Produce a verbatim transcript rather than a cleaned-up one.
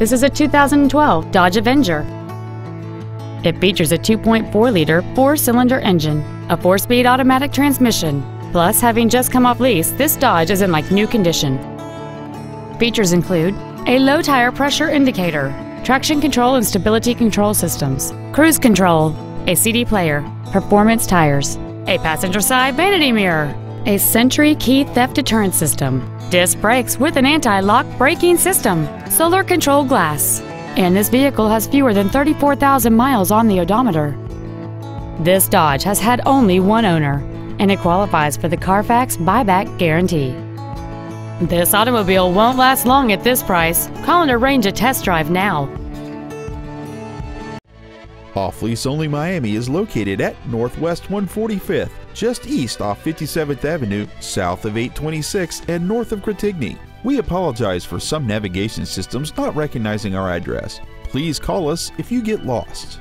This is a two thousand twelve Dodge Avenger. It features a two point four liter four-cylinder engine, a four-speed automatic transmission. Plus, having just come off lease, this Dodge is in like new condition. Features include a low tire pressure indicator, traction control and stability control systems, cruise control, a C D player, performance tires, a passenger side vanity mirror, a Sentry key theft deterrent system, disc brakes with an anti-lock braking system, solar control glass, and this vehicle has fewer than thirty-four thousand miles on the odometer. This Dodge has had only one owner, and it qualifies for the Carfax buyback guarantee. This automobile won't last long at this price. Call and arrange a test drive now. Off-Lease Only Miami is located at Northwest one forty-fifth, just east off fifty-seventh Avenue, south of eight twenty-six and north of Critigny. We apologize for some navigation systems not recognizing our address. Please call us if you get lost.